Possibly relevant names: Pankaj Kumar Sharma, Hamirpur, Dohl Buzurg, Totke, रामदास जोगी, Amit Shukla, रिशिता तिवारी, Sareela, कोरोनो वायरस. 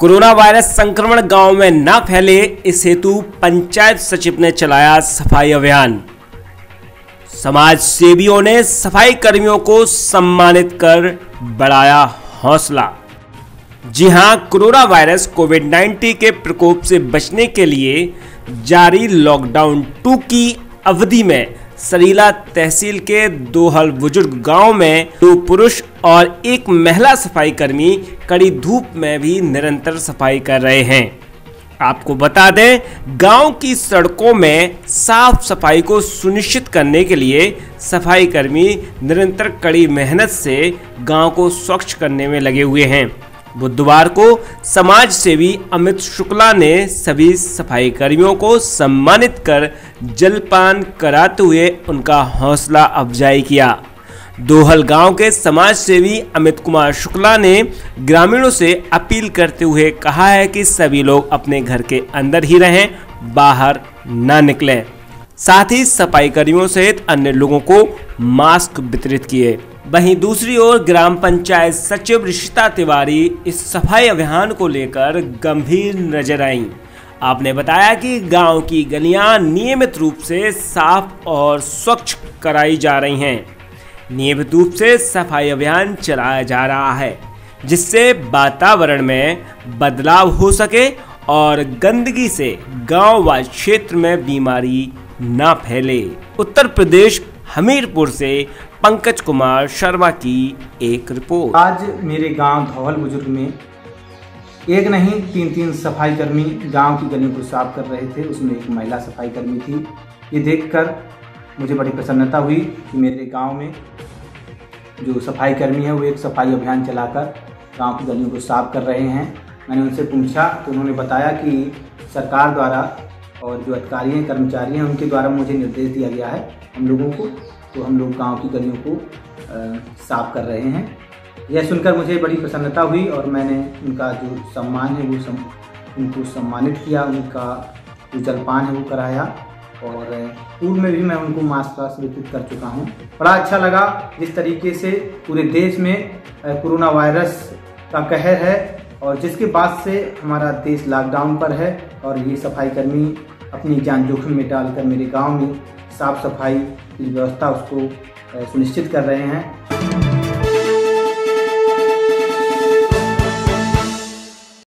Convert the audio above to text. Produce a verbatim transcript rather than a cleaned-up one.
Corona virus संक्रमण गांव में न फैले इस हेतु पंचायत सचिव ने चलाया सफाई अभियान। समाज सेवियों ने सफाई कर्मियों को सम्मानित कर बढ़ाया हौसला। जी हां, कोरोना वायरस कोविड उन्नीस के प्रकोप से बचने के लिए जारी लॉकडाउन टू की अवधि में सरीला तहसील के दोहल बुजुर्ग गांव में दो पुरुष और एक महिला सफाई कर्मी कड़ी धूप में भी निरंतर सफाई कर रहे हैं। आपको बता दें, गांव की सड़कों में साफ सफाई को सुनिश्चित करने के लिए सफाई कर्मी निरंतर कड़ी मेहनत से गांव को स्वच्छ करने में लगे हुए हैं। बुधवार को समाज सेवी अमित शुक्ला ने सभी सफाई कर्मियों को सम्मानित कर जलपान कराते हुए उनका हौसला अफजाई किया। दोहल गांव के समाज सेवी अमित कुमार शुक्ला ने ग्रामीणों से अपील करते हुए कहा है कि सभी लोग अपने घर के अंदर ही रहें, बाहर ना निकलें। साथ ही सफाई कर्मियों सहित अन्य लोगों को मास्क वितरित किए। वहीं दूसरी ओर ग्राम पंचायत सचिव रिशिता तिवारी इस सफाई अभियान को लेकर गंभीर नजर आईं। आपने बताया कि गांव की गलियां नियमित रूप से साफ और स्वच्छ कराई जा रही हैं। नियमित रूप से सफाई अभियान चलाया जा रहा है, जिससे वातावरण में बदलाव हो सके और गंदगी से गांव व क्षेत्र में बीमारी ना फैले। उत्तर प्रदेश हमीरपुर से पंकज कुमार शर्मा की एक रिपोर्ट। आज मेरे गांव धौल बुजुर्ग में एक नहीं तीन तीन सफाई कर्मी गांव की गलियों को साफ कर रहे थे, उसमें एक महिला सफाई कर्मी थी। ये देखकर मुझे बड़ी प्रसन्नता हुई कि मेरे गांव में जो सफाई कर्मी है वो एक सफाई अभियान चलाकर गांव की गलियों को साफ कर रहे हैं। मैंने उनसे पूछा तो उन्होंने बताया कि सरकार द्वारा और जो अधिकारी हैं, कर्मचारी हैं, उनके द्वारा मुझे निर्देश दिया गया है हम लोगों को, तो हम लोग गांव की गलियों को साफ कर रहे हैं। यह सुनकर मुझे बड़ी प्रसन्नता हुई और मैंने उनका जो सम्मान है वो सम, उनको सम्मानित किया, उनका जो जलपान है वो कराया और पूर्व में भी मैं उनको मास्क वास्क वितरित कर चुका हूँ। बड़ा अच्छा लगा जिस तरीके से पूरे देश में कोरोना वायरस का कहर है और जिसके बाद से हमारा देश लॉकडाउन पर है और ये सफाई कर्मी अपनी जान जोखिम में डालकर मेरे गांव में साफ सफाई की व्यवस्था उसको सुनिश्चित कर रहे हैं।